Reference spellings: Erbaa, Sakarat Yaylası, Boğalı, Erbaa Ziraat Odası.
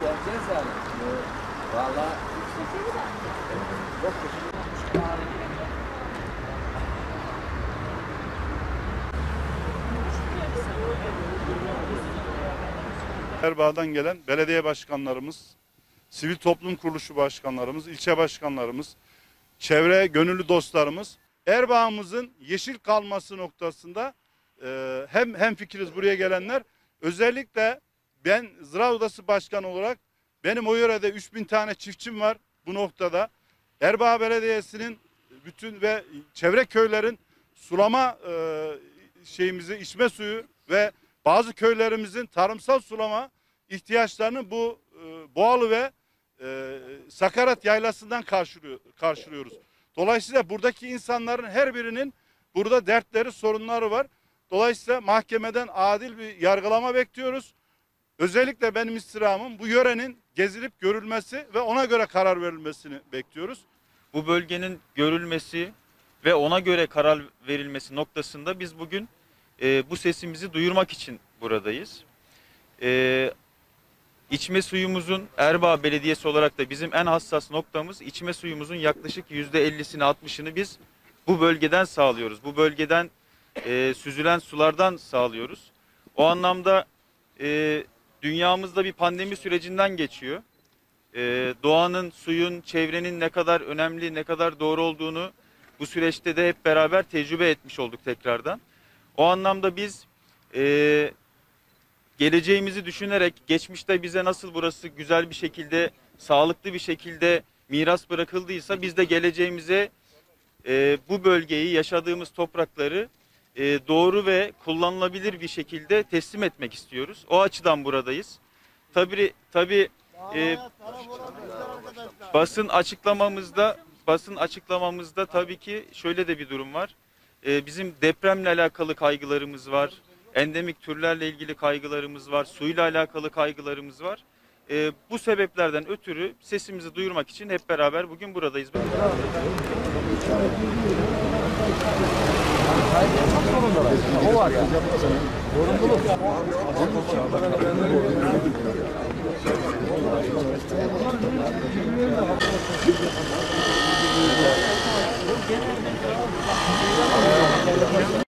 Geleceğiz yani. Valla... Erbaa'dan gelen belediye başkanlarımız, sivil toplum kuruluşu başkanlarımız, ilçe başkanlarımız, çevre gönüllü dostlarımız Erbaa'mızın yeşil kalması noktasında hemfikiriz buraya gelenler. Özellikle ben Ziraat Odası Başkanı olarak benim o yörede 3000 tane çiftçim var bu noktada. Erbaa Belediyesi'nin bütün ve çevre köylerin sulama şeyimizi, içme suyu ve bazı köylerimizin tarımsal sulama ihtiyaçlarını bu Boğalı ve Sakarat Yaylası'ndan karşılıyoruz. Dolayısıyla buradaki insanların her birinin burada dertleri, sorunları var. Dolayısıyla mahkemeden adil bir yargılama bekliyoruz. Özellikle benim istirhamım bu yörenin gezilip görülmesi ve ona göre karar verilmesini bekliyoruz. Bu bölgenin görülmesi ve ona göre karar verilmesi noktasında biz bugün bu sesimizi duyurmak için buradayız. İçme suyumuzun, Erbaa Belediyesi olarak da bizim en hassas noktamız, içme suyumuzun yaklaşık %50'sini 60'ını biz bu bölgeden sağlıyoruz. Bu bölgeden süzülen sulardan sağlıyoruz. O anlamda dünyamızda bir pandemi sürecinden geçiyor. Doğanın, suyun, çevrenin ne kadar önemli, ne kadar doğru olduğunu bu süreçte de hep beraber tecrübe etmiş olduk tekrardan. O anlamda biz geleceğimizi düşünerek geçmişte bize nasıl burası güzel bir şekilde, sağlıklı bir şekilde miras bırakıldıysa biz de geleceğimize bu bölgeyi, yaşadığımız toprakları doğru ve kullanılabilir bir şekilde teslim etmek istiyoruz. O açıdan buradayız. Tabii basın açıklamamızda tabii ki şöyle de bir durum var. Bizim depremle alakalı kaygılarımız var. Endemik türlerle ilgili kaygılarımız var. Suyla alakalı kaygılarımız var. Bu sebeplerden ötürü sesimizi duyurmak için hep beraber bugün buradayız. O var ya.